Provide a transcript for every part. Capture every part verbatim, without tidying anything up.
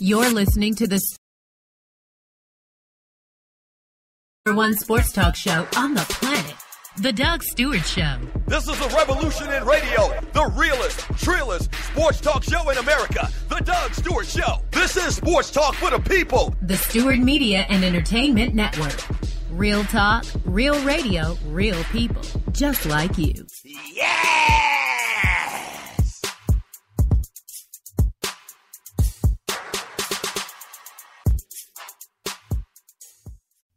You're listening to the number one sports talk show on the planet, The Doug Stewart Show. This is a revolution in radio, the realest, trillest sports talk show in America, The Doug Stewart Show. This is sports talk for the people. The Stewart Media and Entertainment Network. Real talk, real radio, real people, just like you. Yes!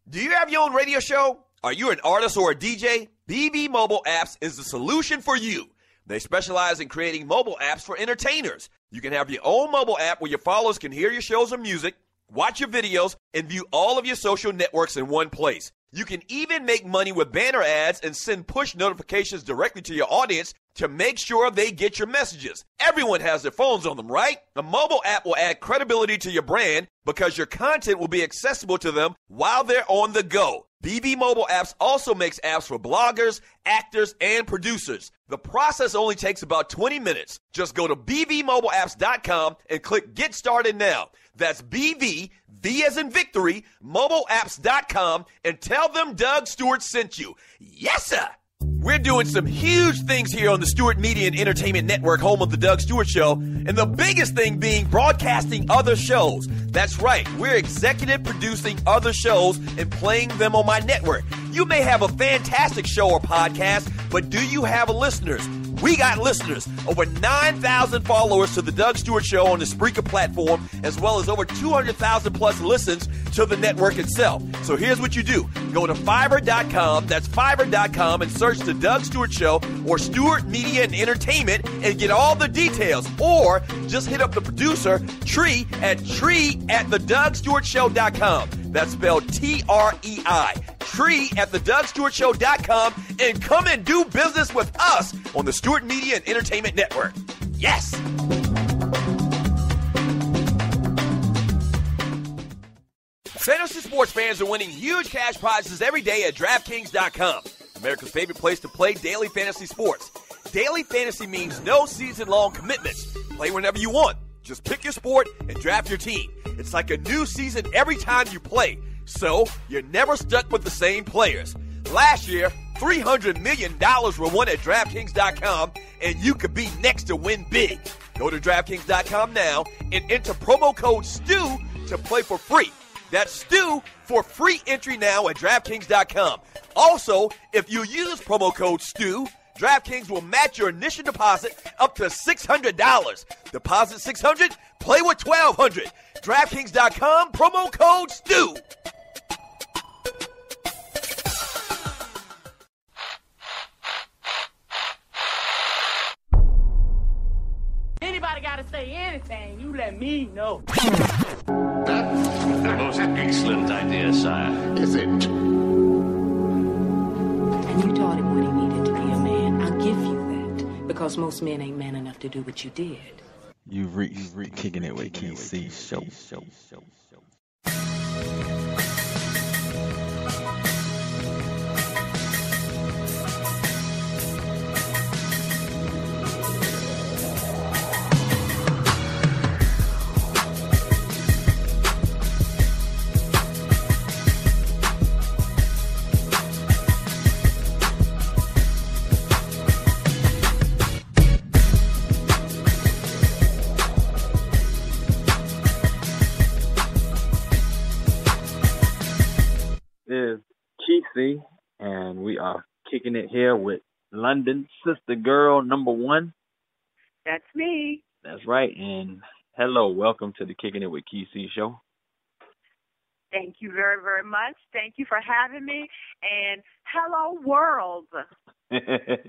Do you have your own radio show? Are you an artist or a D J? B B Mobile Apps is the solution for you. They specialize in creating mobile apps for entertainers. You can have your own mobile app where your followers can hear your shows or music, watch your videos, and view all of your social networks in one place. You can even make money with banner ads and send push notifications directly to your audience to make sure they get your messages. Everyone has their phones on them, right? A mobile app will add credibility to your brand because your content will be accessible to them while they're on the go. B B Mobile Apps also makes apps for bloggers, actors, and producers. The process only takes about twenty minutes. Just go to b v mobile apps dot com and click Get Started Now. That's B V, V as in victory, mobile apps dot com, and tell them Doug Stewart sent you. Yes, sir! We're doing some huge things here on the Stewart Media and Entertainment Network, home of The Doug Stewart Show, and the biggest thing being broadcasting other shows. That's right, we're executive producing other shows and playing them on my network. You may have a fantastic show or podcast, but do you have listeners? We got listeners, over nine thousand followers to The Doug Stewart Show on the Spreaker platform, as well as over two hundred thousand plus listens to the network itself. So here's what you do. Go to Fiverr dot com, that's Fiverr dot com, and search The Doug Stewart Show or Stewart Media and Entertainment and get all the details. Or just hit up the producer, Tree, at Tree at the doug stewart show dot com. That's spelled T R E I. Tree at the doug stewart show dot com, and come and do business with us on the Stewart Media and Entertainment Network. Yes! San Jose sports fans are winning huge cash prizes every day at draft kings dot com, America's favorite place to play daily fantasy sports. Daily fantasy means no season-long commitments. Play whenever you want. Just pick your sport and draft your team. It's like a new season every time you play, so you're never stuck with the same players. Last year, three hundred million dollars were won at draft kings dot com, and you could be next to win big. Go to draft kings dot com now and enter promo code STEW to play for free. That's STEW for free entry now at draft kings dot com. Also, if you use promo code STEW, DraftKings will match your initial deposit up to six hundred dollars. Deposit six hundred dollars, play with twelve hundred dollars. DraftKings dot com, promo code STEW. Anybody gotta say anything, you let me know. That's the most excellent idea, sire. Is it? And you taught him what he needed to be a man. I'll give you that. Because most men ain't man enough to do what you did. You've reached re- Kicking It with K C. Show, show, show, show. And we are kicking it here with London, Sista Girl number one. That's me. That's right. And hello, welcome to the Kicking It with K C show. Thank you very, very much. Thank you for having me. And hello, world. We're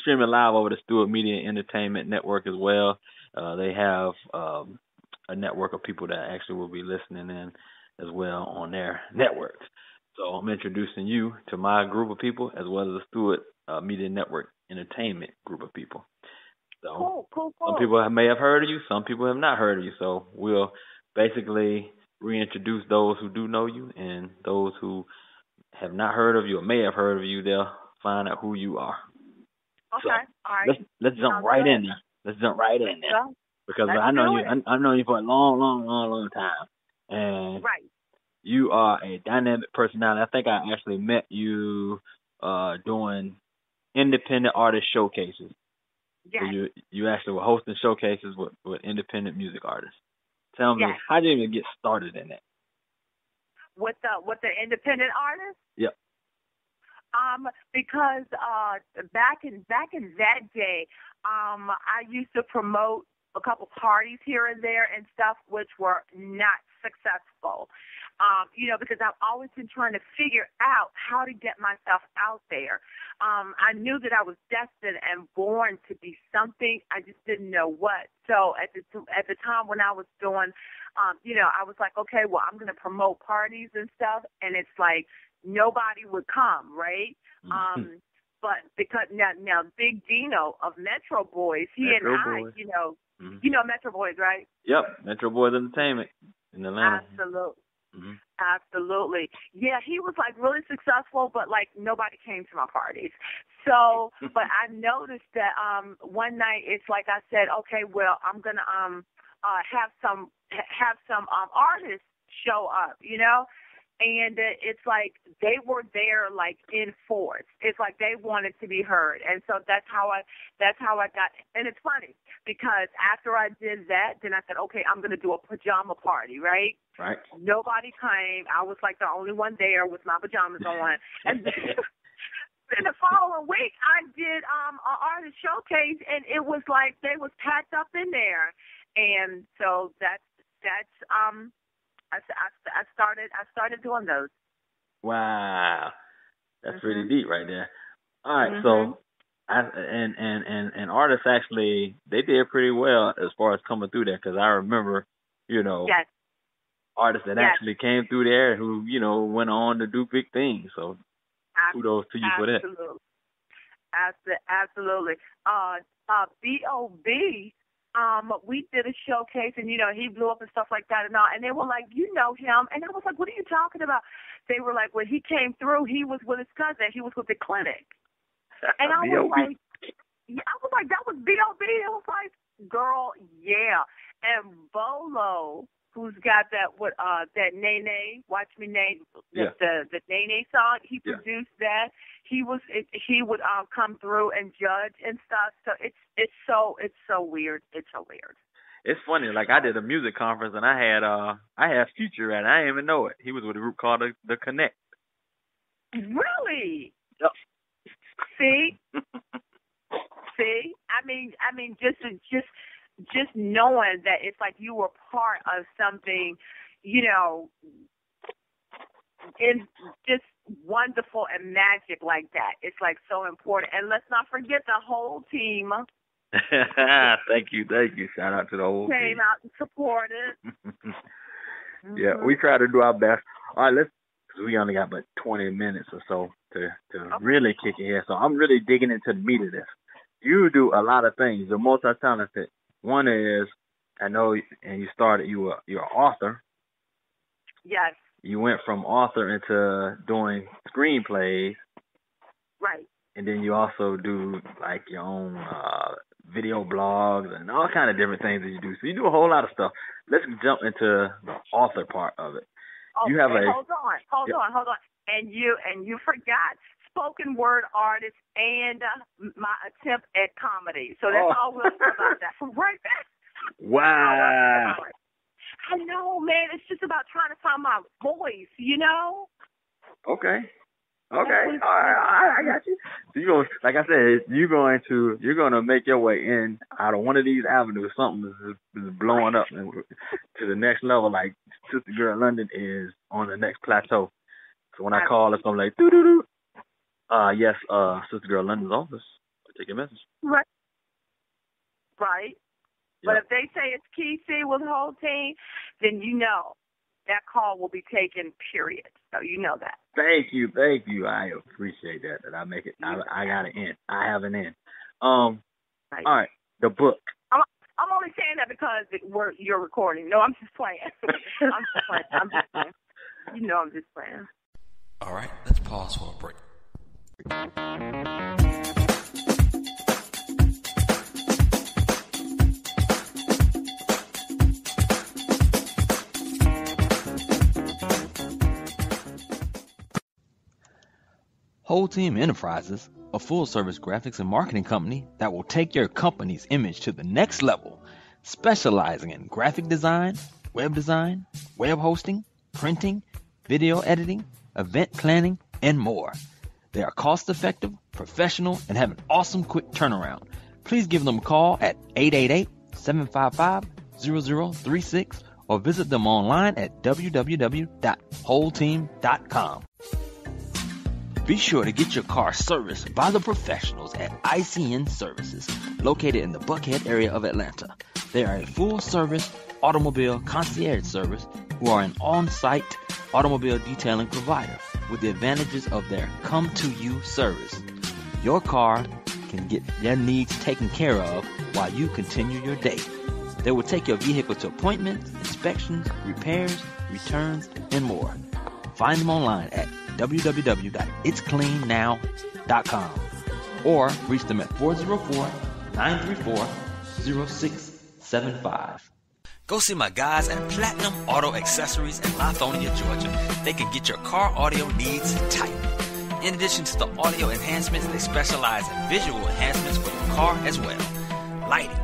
streaming live over the Stewart Media and Entertainment Network as well. Uh, they have um, a network of people that actually will be listening in as well on their networks. So I'm introducing you to my group of people as well as the Stewart uh, Media Network Entertainment group of people. So cool, cool, cool. Some people may have heard of you. Some people have not heard of you. So we'll basically reintroduce those who do know you, and those who have not heard of you or may have heard of you, they'll find out who you are. Okay. So all right. Let's, let's jump Sounds right good. in there. Let's jump right in there. because Let's I know you. I, I've known you for a long, long, long, long time, and right. you are a dynamic personality. I think I actually met you uh, doing independent artist showcases. Yes. So you you actually were hosting showcases with, with independent music artists. Tell me, yes. how did you get started in that? With the with the independent artists? Yep. Um, because uh, back in back in that day, um, I used to promote a couple parties here and there and stuff, which were not successful. Um, you know, because I've always been trying to figure out how to get myself out there. Um, I knew that I was destined and born to be something. I just didn't know what. So at the at the time when I was doing, um, you know, I was like, okay, well, I'm going to promote parties and stuff, and it's like nobody would come, right? Mm-hmm. Um, but because now, now Big Dino of Metro Boys, he Metro and Boys. I, you know, mm-hmm. you know Metro Boys, right? Yep, Metro Boys Entertainment in Atlanta. Absolutely. Mm-hmm. Absolutely. Yeah, he was like really successful, but like nobody came to my parties. So, but I noticed that um, one night it's like I said, okay, well, I'm gonna um uh, have some have some um artists show up, you know, and it's like they were there like in force. It's like they wanted to be heard, and so that's how I that's how I got. And it's funny because after I did that, then I said, okay, I'm gonna do a pajama party, right? Right. Nobody came. I was like the only one there with my pajamas on. And then, in the following week, I did um, an artist showcase, and it was like they was packed up in there. And so that's that's um, I, I, I started I started doing those. Wow, that's mm-hmm. really deep right there. All right, mm-hmm. so I, and, and and and artists actually they did pretty well as far as coming through there because I remember, you know. Yes. Artists that yes. actually came through there who, you know, went on to do big things. So kudos to you Absolutely. For that. Absolutely. Uh, uh, B O B, um, we did a showcase and, you know, he blew up and stuff like that and all. And they were like, you know him. And I was like, what are you talking about? They were like, when he came through, he was with his cousin. He was with the clinic. And I was like, I was like, that was B O B. It was like, girl, yeah. And Bolo. Who's got that? What uh, that Nene? Watch me Nene. The, yeah. the the Nene song. He produced yeah. that. He was it, he would uh, come through and judge and stuff. So it's it's so it's so weird. It's so weird. It's funny. Like I did a music conference and I had uh I had Future and I didn't even know it. He was with a group called the, the Connect. Really? Yep. See, see. I mean, I mean, just just. Just knowing that it's like you were part of something, you know, it's just wonderful and magic like that. It's like so important. And let's not forget the whole team. Thank you. Thank you. Shout out to the whole team. Came out and supported. Yeah, mm-hmm. we try to do our best. All right, let's, because we only got about twenty minutes or so to, to okay. really kick it here. So I'm really digging into the meat of this. You do a lot of things. You're multi-talented. One is, I know, and you started, you were, you're an author. Yes. You went from author into doing screenplays. Right. And then you also do, like, your own uh, video blogs and all kind of different things that you do. So you do a whole lot of stuff. Let's jump into the author part of it. Oh, you have a, hold on, hold yeah. on, hold on. And you, and you forgot. Spoken word artist and uh, my attempt at comedy. So that's oh. all we'll talk about that. From right back. Wow. I know, man. It's just about trying to find my voice, you know? Okay. Okay. All right. I got you. So you're gonna, like I said, you're going to you're going to make your way in out of one of these avenues. Something is, is blowing up and to the next level. Like Sista Girl London is on the next plateau. So when I call, it's going to be like, doo-doo-doo. Uh, yes, uh, Sista Girl London's office. I take your message. Right. Right. Yep. But if they say it's K C with the whole team, then you know that call will be taken, period. So you know that. Thank you. Thank you. I appreciate that, that I make it. I, I got an end. I have an end. Um, right. All right. The book. I'm, I'm only saying that because we're, you're recording. No, I'm just playing. I'm just playing. I'm just playing. You know I'm just playing. All right. Let's pause for a break. Whole Team Enterprises, a full-service graphics and marketing company that will take your company's image to the next level, specializing in graphic design, web design, web hosting, printing, video editing, event planning, and more. They are cost-effective, professional, and have an awesome quick turnaround. Please give them a call at eight eight eight, seven five five, zero zero three six or visit them online at w w w dot whole team dot com. Be sure to get your car serviced by the professionals at I C N Services, located in the Buckhead area of Atlanta. They are a full-service automobile concierge service who are an on-site automobile detailing provider with the advantages of their come-to-you service. Your car can get their needs taken care of while you continue your day. They will take your vehicle to appointments, inspections, repairs, returns, and more. Find them online at w w w dot its clean now dot com or reach them at four zero four, nine three four, zero six seven five. Go see my guys at Platinum Auto Accessories in Lithonia, Georgia. They can get your car audio needs tight. In addition to the audio enhancements, they specialize in visual enhancements for your car as well. Lighting,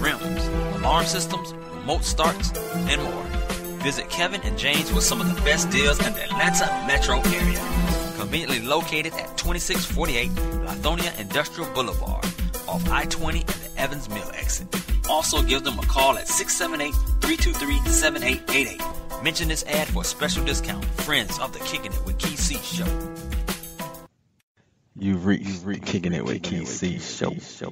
rims, alarm systems, remote starts, and more. Visit Kevin and James with some of the best deals in the Atlanta metro area. Conveniently located at twenty-six forty-eight Lithonia Industrial Boulevard off I twenty and the Evans Mill exit. Also give them a call at six seven eight, three two three, seven eight eight eight. Mention this ad for a special discount. Friends of the Kicking It with K C show. You've reached re- Kicking It with K C show. show.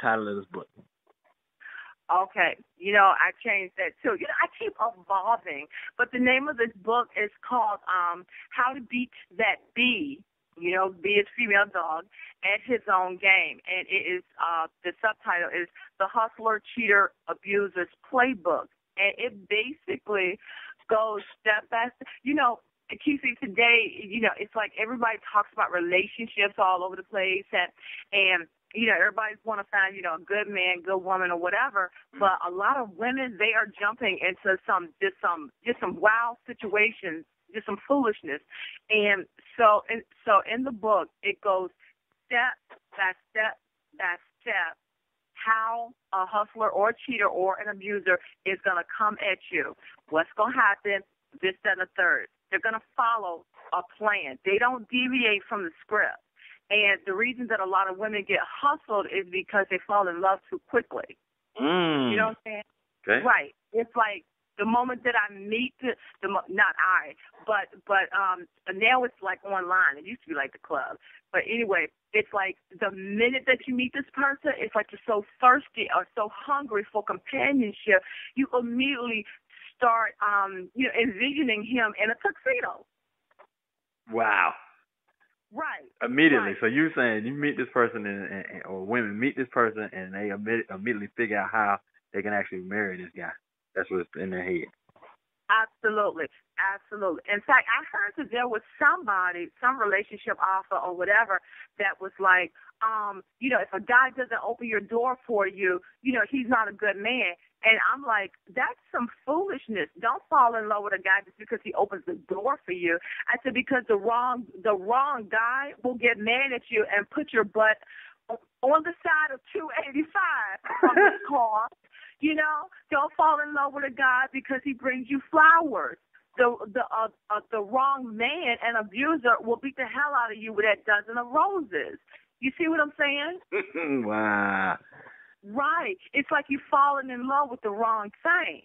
Title of this book. Okay. You know, I changed that too. You know, I keep evolving, but the name of this book is called um, How to Beat That Bee, you know, Bee is female dog, at his own game. And it is, uh, the subtitle is The Hustler, Cheater, Abuser's Playbook. And it basically goes step by step. You know, K C, today, you know, it's like everybody talks about relationships all over the place and, and you know, everybody's want to find, you know, a good man, good woman, or whatever. But a lot of women, they are jumping into some just some just some wild situations, just some foolishness. And so, and so in the book, it goes step by step by step how a hustler or a cheater or an abuser is going to come at you. What's going to happen? This, that, and the third. They're going to follow a plan. They don't deviate from the script. And the reason that a lot of women get hustled is because they fall in love too quickly. Mm. You know what I'm saying? Okay. Right. It's like the moment that I meet the, the not I, but but um now it's like online. It used to be like the club. But anyway, it's like the minute that you meet this person, it's like you're so thirsty or so hungry for companionship, you immediately start um you know envisioning him in a tuxedo. Wow. Right. Immediately. Right. So you're saying you meet this person, and, and, or women meet this person, and they immediately figure out how they can actually marry this guy. That's what's in their head. Absolutely. Absolutely. In fact, I heard that there was somebody, some relationship offer or whatever, that was like, um, you know, if a guy doesn't open your door for you, you know, he's not a good man. And I'm like, that's some foolishness. Don't fall in love with a guy just because he opens the door for you. I said, because the wrong the wrong guy will get mad at you and put your butt on the side of two eighty-five from his car. You know, don't fall in love with a guy because he brings you flowers. The the uh, uh, the wrong man and abuser will beat the hell out of you with that dozen of roses. You see what I'm saying? Wow. Right. It's like you're falling in love with the wrong thing.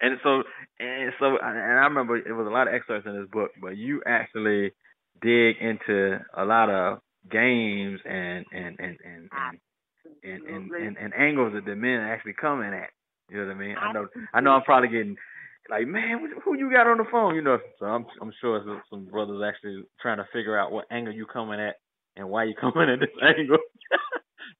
And so, and so, and I remember it was a lot of excerpts in this book, but you actually dig into a lot of games and and and and and, and, and, and, and angles that the men actually come in at. You know what I mean? I know, I know, I'm probably getting like, man, who you got on the phone? You know, so I'm I'm sure some, some brothers actually trying to figure out what angle you coming at and why you coming at this angle.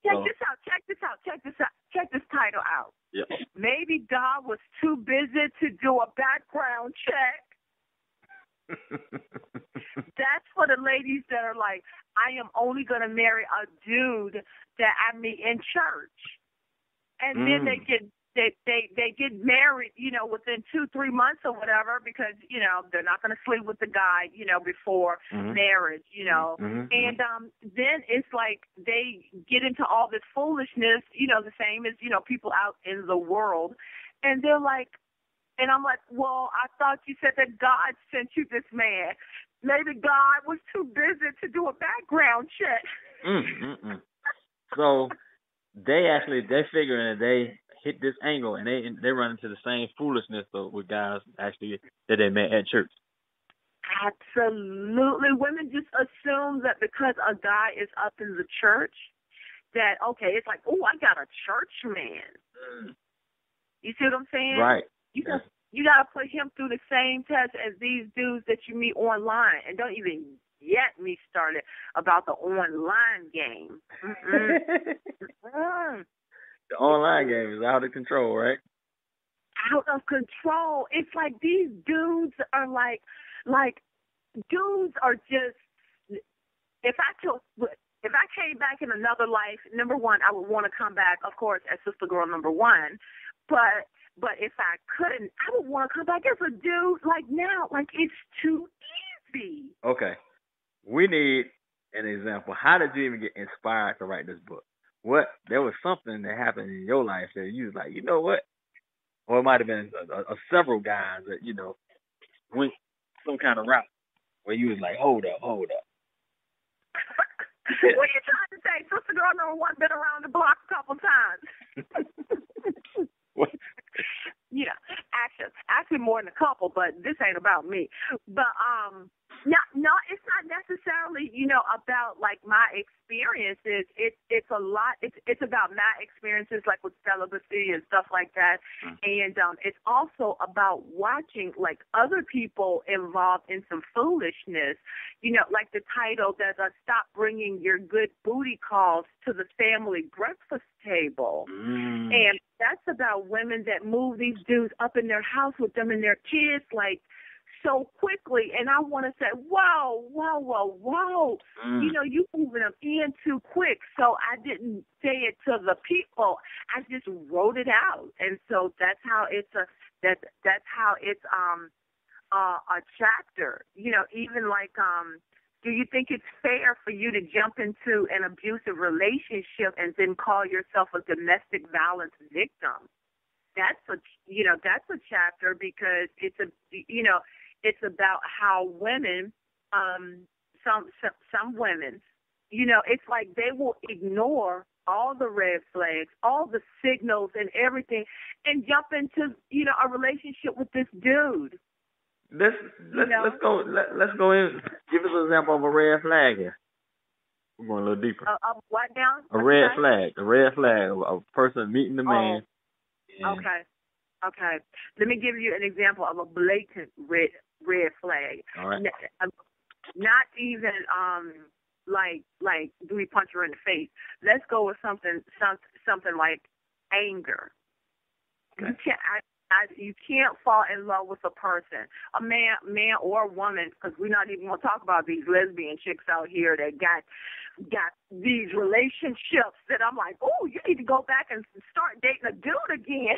Check so. this out. Check this out. Check this out. Check this title out. Yep. Maybe God was too busy to do a background check. That's for the ladies that are like, I am only going to marry a dude that I meet in church. And mm. then they get they, they, they get married, you know, within two, three months or whatever, because, you know, they're not going to sleep with the guy, you know, before mm-hmm. marriage, you know. Mm-hmm. And um, then it's like they get into all this foolishness, you know, the same as, you know, people out in the world. And they're like, and I'm like, well, I thought you said that God sent you this man. Maybe God was too busy to do a background check. mm, mm, mm. So they actually, they're figuring that they hit this angle, and they they run into the same foolishness though, with guys actually that they met at church. Absolutely. Women just assume that because a guy is up in the church that, okay, it's like, oh, I got a church man. Mm. You see what I'm saying? Right. You got, you got to put him through the same test as these dudes that you meet online. And don't even get me started about the online game. Mm-mm. Mm-mm. The online game is out of control, right? Out of control. It's like these dudes are like, like dudes are just, if I took, if I came back in another life, number one, I would want to come back, of course, as Sista Girl number one. But But if I couldn't, I would want to come back as a dude. Like now, like it's too easy. Okay. We need an example. How did you even get inspired to write this book? What, there was something that happened in your life that you was like, you know what? Or it might have been a, a, a several guys that, you know, went some kind of route where you was like, hold up, hold up. What are you trying to say? Sista Girl number one been around the block a couple times. What? You know, actually, actually more than a couple, but this ain't about me. But um, no, no, it's not necessarily, you know, about like my experiences. It's it's a lot. It's it's about my experiences, like with celibacy and stuff like that. Mm-hmm. And um, it's also about watching like other people involved in some foolishness. You know, like the title that uh, "Stop Bringing Your Good Booty Calls to the Family Breakfast Table," mm. and that's about women that move these dudes up in their house with them and their kids like so quickly. And I want to say, whoa, whoa, whoa, whoa. Mm. You know, you moving them in too quick. So I didn't say it to the people. I just wrote it out. And so that's how it's a, that, that's how it's um uh, a chapter, you know, even like, um, do you think it's fair for you to jump into an abusive relationship and then call yourself a domestic violence victim? That's a, you know, that's a chapter because it's a, you know, it's about how women, um, some, some, some women, you know, it's like they will ignore all the red flags, all the signals and everything and jump into, you know, a relationship with this dude. Let's let's, you know? let's go let, let's go in. Give us an example of a red flag here. We're going a little deeper. Uh, uh, what now? A What's red flag. A red flag. A person meeting the man. Oh. And... Okay. Okay. Let me give you an example of a blatant red red flag. All right. Not even um like like do we punch her in the face? Let's go with something some, something like anger. Okay. You can't, I, I, you can't fall in love with a person, a man, man or a woman, because we're not even going to talk about these lesbian chicks out here that got got these relationships that I'm like, oh, you need to go back and start dating a dude again.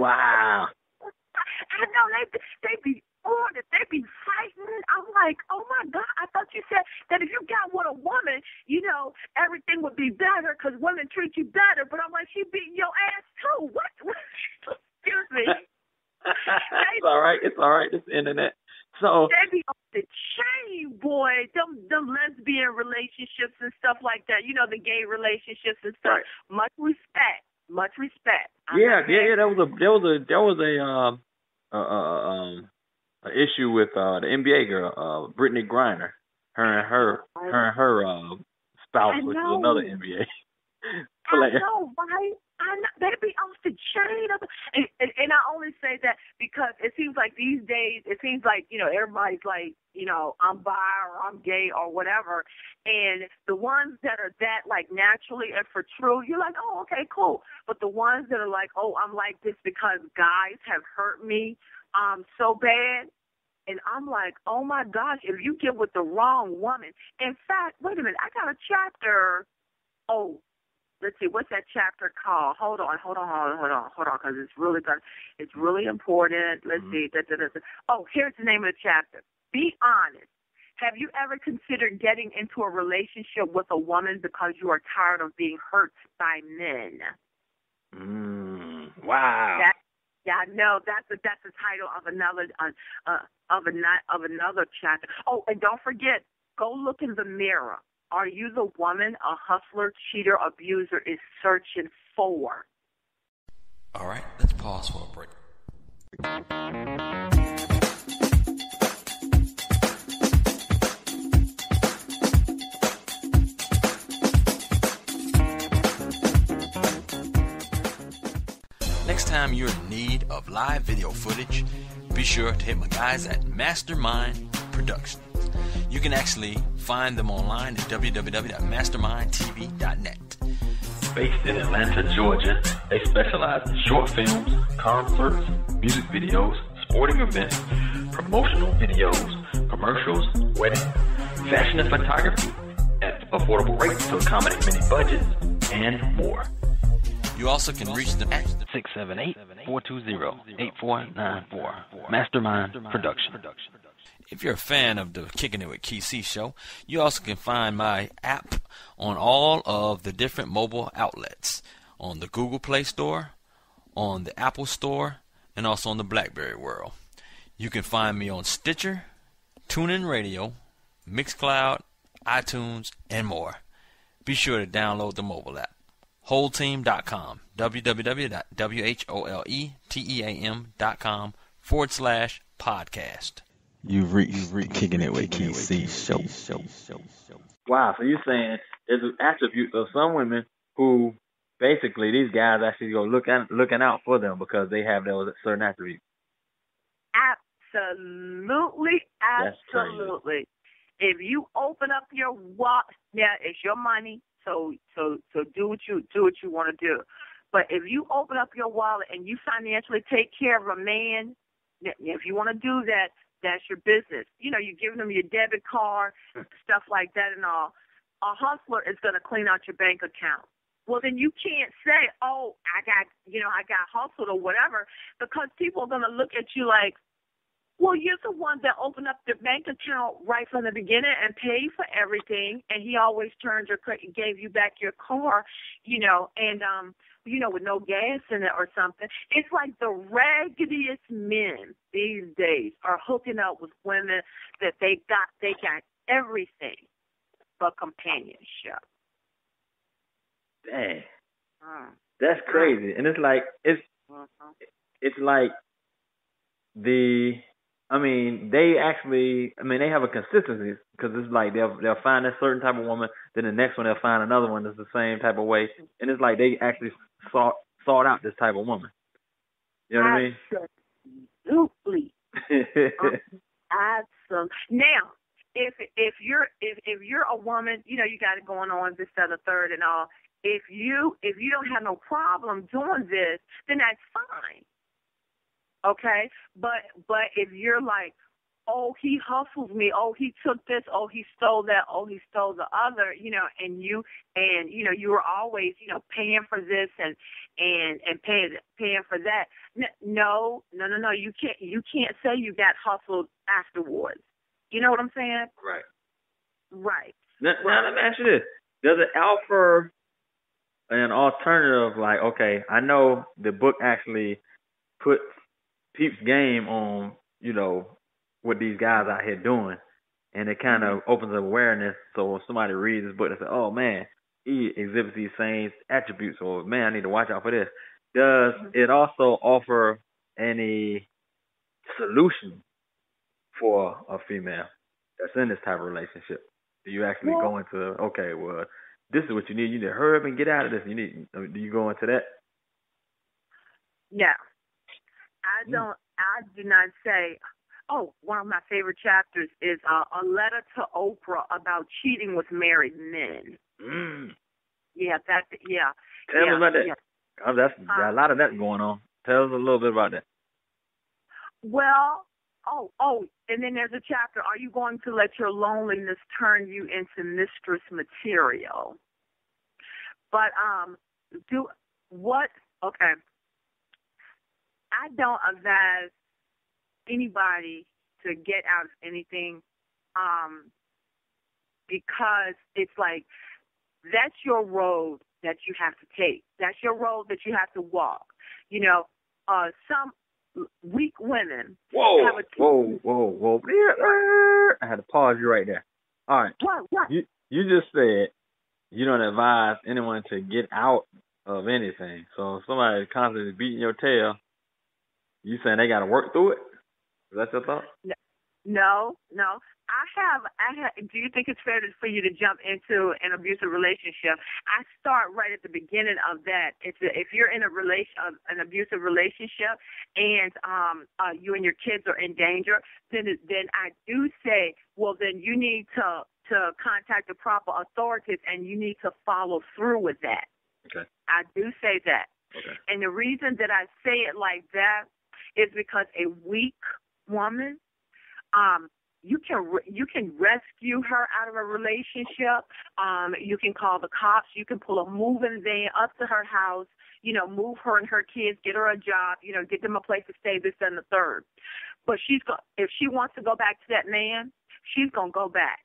Wow. I know they they be on it, they be fighting. I'm like, oh my God, I thought you said that if you got with a woman, you know, everything would be better because women treat you better. But I'm like, she beating your ass too. What? What? Excuse me. It's all right. It's all right. It's the internet. So they be on the chain, boy. Them, them lesbian relationships and stuff like that. You know, the gay relationships and stuff. Right. Much respect. Much respect. I'm yeah, yeah, yeah. That was a, that was a, that was a, um, uh, uh, um, an issue with uh, the N B A girl, uh, Brittany Griner. Her and her, her and her uh, spouse, which was another N B A. I know, right? I know. They be off the chain. Of, and, and, and I only say that because because it seems like these days, it seems like, you know, everybody's like, you know, I'm bi or I'm gay or whatever. And the ones that are that, like, naturally and for true, you're like, oh, okay, cool. But the ones that are like, oh, I'm like this because guys have hurt me um, so bad. And I'm like, oh, my gosh, if you get with the wrong woman. In fact, wait a minute, I got a chapter. Oh, let's see, what's that chapter called? Hold on, hold on, hold on, hold on, hold on, because it's really good. It's really important. Let's mm-hmm. see. Da, da, da, da. Oh, here's the name of the chapter. Be honest. Have you ever considered getting into a relationship with a woman because you are tired of being hurt by men? Mm, wow. That's, yeah, no, that's a, that's the title of another uh, uh, of a, of another chapter. Oh, and don't forget, go look in the mirror. Are you the woman a hustler, cheater, abuser is searching for? All right, let's pause for a break. Next time you're in need of live video footage, be sure to hit my guys at Mastermind Production. You can actually find them online at w w w dot mastermind t v dot net. Based in Atlanta, Georgia, they specialize in short films, concerts, music videos, sporting events, promotional videos, commercials, weddings, fashion and photography at affordable rates to accommodate many budgets, and more. You also can reach them at six seven eight, four two zero, eight four nine four. Mastermind Production. If you're a fan of the Kicking It with K C show, you also can find my app on all of the different mobile outlets, on the Google Play Store, on the Apple Store, and also on the BlackBerry World. You can find me on Stitcher, TuneIn Radio, Mixcloud, iTunes, and more. Be sure to download the mobile app. whole team dot com, w w w dot wholeteam dot com forward slash podcast. You've reached Kicking It with K C show. Wow, so you're saying there's an attribute of some women who basically these guys actually go look at, looking out for them because they have those certain attributes. Absolutely, absolutely. If you open up your wallet, yeah, it's your money. So, so, so do what you do what you want to do. But if you open up your wallet and you financially take care of a man, if you want to do that, that's your business. You know, you give them your debit card, stuff like that, and all. A hustler is going to clean out your bank account. Well, then you can't say, "Oh, I got, you know, I got hustled or whatever," because people are going to look at you like, well, you're the one that opened up the bank account right from the beginning and paid for everything, and he always turned your gave you back your car, you know, and um, you know, with no gas in it or something. It's like the raggediest men these days are hooking up with women that they got they got everything but companionship. Dang, uh, that's crazy, and it's like it's uh-huh. it's like the. I mean, they actually, I mean, they have a consistency because it's like they'll, they'll find a certain type of woman, then the next one they'll find another one that's the same type of way. And it's like they actually sought, sought out this type of woman. You know what Absolutely. I mean? Absolutely. Absolutely. Now, if if you're if, if you're a woman, you know, you got it going on, this, that, the third and all. If you if you don't have no problem doing this, then that's fine. Okay, but but if you're like, oh, he hustled me, oh, he took this, oh, he stole that, oh, he stole the other, you know, and you and you know you were always you know paying for this and and and paying paying for that. No, no, no, no, you can't you can't say you got hustled afterwards. You know what I'm saying? Right. Right. Now, now let me ask you this: does it offer an alternative? Like, okay, I know the book actually puts Peep's game on, you know, what these guys out here doing, and it kind of opens up awareness. So when somebody reads this book and says, "Oh man, he exhibits these same attributes," or "Man, I need to watch out for this." Does it also offer any solution for a female that's in this type of relationship? Do you actually well, go into okay, well, this is what you need. You need to hurry up and get out of this. You need. Do you go into that? Yeah. I don't I did not say, oh, one of my favorite chapters is uh, a letter to Oprah about cheating with married men. Mm. Yeah, that, yeah. Tell yeah, us about that. Yeah. Oh, that's um, a lot of that going on. Tell us a little bit about that. Well, oh, oh, and then there's a chapter, are you going to let your loneliness turn you into mistress material? But um, do what, okay, I don't advise anybody to get out of anything um, because it's like that's your road that you have to take. That's your road that you have to walk. You know, uh, some weak women whoa, have a... Whoa, whoa, whoa, whoa. I had to pause you right there. All right. What, what? You, you just said you don't advise anyone to get out of anything. So if somebody is constantly beating your tail, you saying they got to work through it? Is that your thought? No, no. I have, I have, do you think it's fair for you to jump into an abusive relationship? I start right at the beginning of that. It's a, if you're in a relation, uh, an abusive relationship and um, uh, you and your kids are in danger, then then I do say, well, then you need to, to contact the proper authorities and you need to follow through with that. Okay. I do say that. Okay. And the reason that I say it like that is because a weak woman, um, you can re- you can rescue her out of a relationship. Um, you can call the cops. You can pull a moving van up to her house. You know, move her and her kids, get her a job. You know, get them a place to stay. This and the third. But she's go- if she wants to go back to that man, she's gonna go back.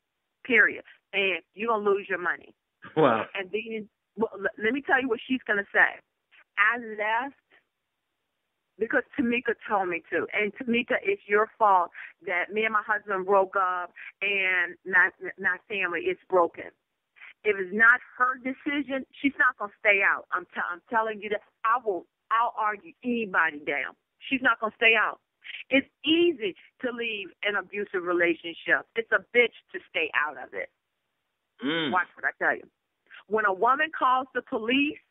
Period. And you're gonna lose your money. Wow. And then well, let me tell you what she's gonna say. I left because Tamika told me to. And Tamika, it's your fault that me and my husband broke up and my, my family is broken. If it's not her decision, she's not going to stay out. I'm, t- I'm telling you that I will, I'll argue anybody down. She's not going to stay out. It's easy to leave an abusive relationship. It's a bitch to stay out of it. Mm. Watch what I tell you. When a woman calls the police,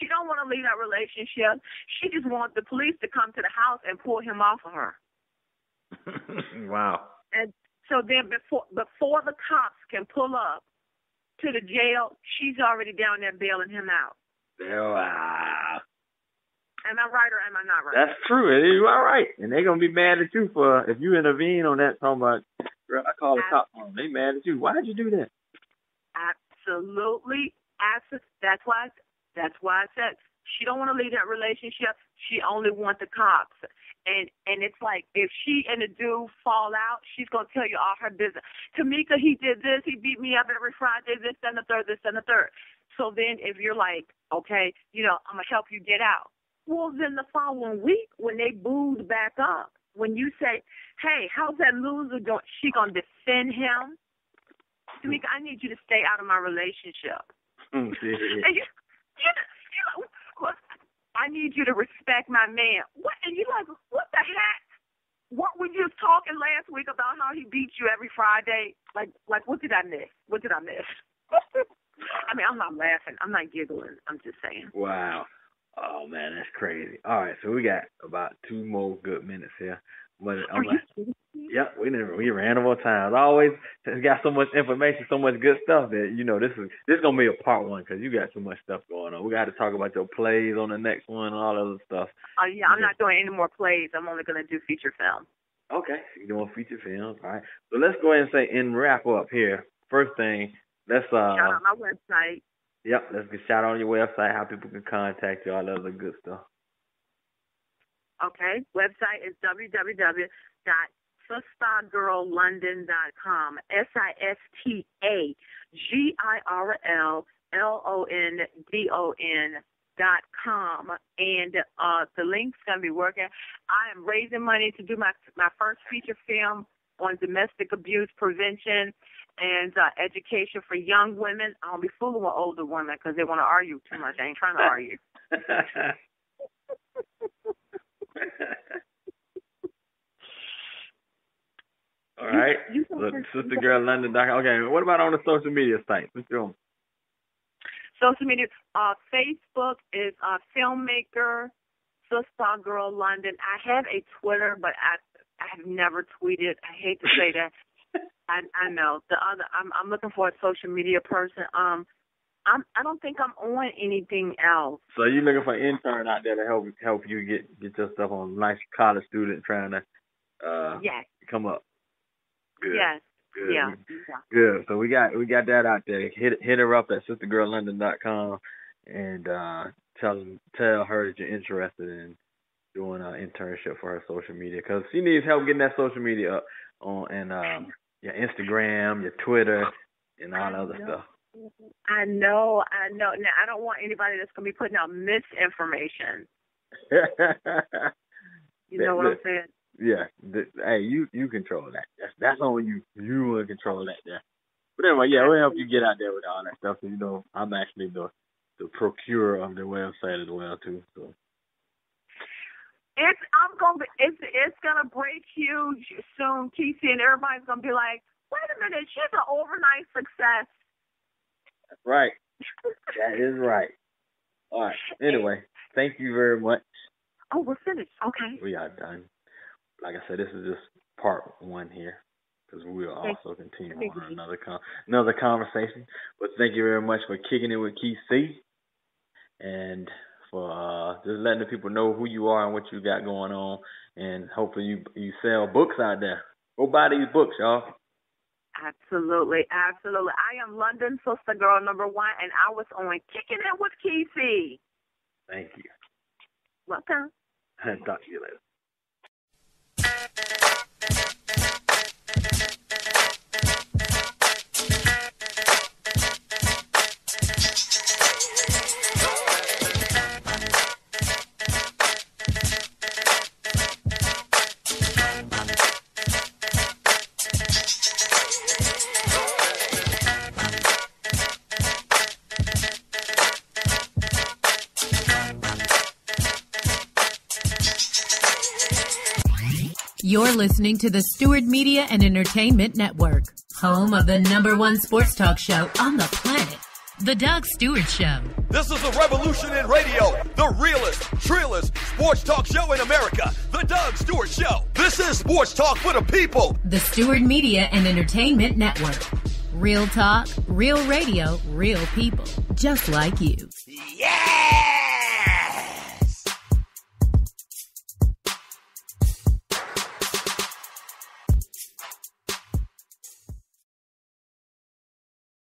she don't want to leave that relationship. She just wants the police to come to the house and pull him off of her. Wow. And so then before before the cops can pull up to the jail, she's already down there bailing him out. Wow. Am I right or am I not right? That's true. You are right. And they're going to be mad at you for if you intervene on that. Talking about, I call the cops on them. They mad at you. Why did you do that? Absolutely. That's why I That's why I said she don't want to leave that relationship. She only wants the cops. And and it's like if she and the dude fall out, she's going to tell you all her business. Tamika, he did this. He beat me up every Friday, this and the third, this and the third. So then if you're like, okay, you know, I'm going to help you get out. Well, then the following week when they booed back up, when you say, hey, how's that loser going? She going to defend him. Tamika, I need you to stay out of my relationship. Mm-hmm. You know, you know, I need you to respect my man. What? And you're like, what the heck? What were you talking last week about how he beat you every Friday? Like, like what did I miss? What did I miss? I mean, I'm not laughing. I'm not giggling. I'm just saying. Wow. Oh, man, that's crazy. All right, so we got about two more good minutes here. But I'm Are like, you yep, we never we ran over time. As always, it's got so much information, so much good stuff that you know this is this is gonna be a part one because you got so much stuff going on. We got to talk about your plays on the next one and all that other stuff. Oh uh, yeah, I'm not doing any more plays. I'm only gonna do feature film. Okay, you're doing feature films. All right, so let's go ahead and say and wrap up here. First thing, let's uh. Shout out my website. Yep, let's get shout out on your website. How people can contact you, all that other good stuff. Okay, website is w w w dot sista girl london dot com, S I S T A G I R L L O N D O N dot com, and uh, the link's going to be working. I am raising money to do my, my first feature film on domestic abuse prevention and uh, education for young women. I don't be fooling with older women because they want to argue too much. I ain't trying to argue. All right, you, you look, Sista Girl London dot com. Okay, what about on the social media site? What's your own? Social media, uh, Facebook is uh, filmmaker Sista Girl London. I have a Twitter, but I I have never tweeted. I hate to say that. I I know the other. I'm I'm looking for a social media person. Um, I'm I don't think I'm on anything else. So you're looking for an intern out there to help help you get get your stuff on. Nice college student trying to uh yes. come up. Good. Yes. Good. Yeah. Good. So we got we got that out there. Hit hit her up at Sista Girl London dot com and uh, tell tell her that you're interested in doing an internship for her social media because she needs help getting that social media up on and um, your Instagram, your Twitter, and all that other know. stuff. I know, I know. Now I don't want anybody that's gonna be putting out misinformation. You know what I'm saying? Yeah, the, hey, you, you control that. That's that's on you. You will control that there. But anyway, yeah, we'll help you get out there with all that stuff. So, you know, I'm actually the the procurer of the website as well too. So it's I'm gonna be, it's it's gonna break huge soon, K C, and everybody's gonna be like, wait a minute, she's an overnight success. That's right. That is right. All right. Anyway, thank you very much. Oh, we're finished. Okay. We are done. Like I said, this is just part one here because we'll also continue on another con- another conversation. But thank you very much for kicking it with K C and for uh, just letting the people know who you are and what you got going on. And hopefully you you sell books out there. Go buy these books, y'all. Absolutely, absolutely. I am London Sista Girl number one, and I was on Kicking It with K C. Thank you. Welcome. Talk to you later. You're listening to the Stewart Media and Entertainment Network, home of the number one sports talk show on the planet, The Doug Stewart Show. This is a revolution in radio, the realest, trillest sports talk show in America, The Doug Stewart Show. This is sports talk for the people. The Stewart Media and Entertainment Network. Real talk, real radio, real people, just like you. Yeah!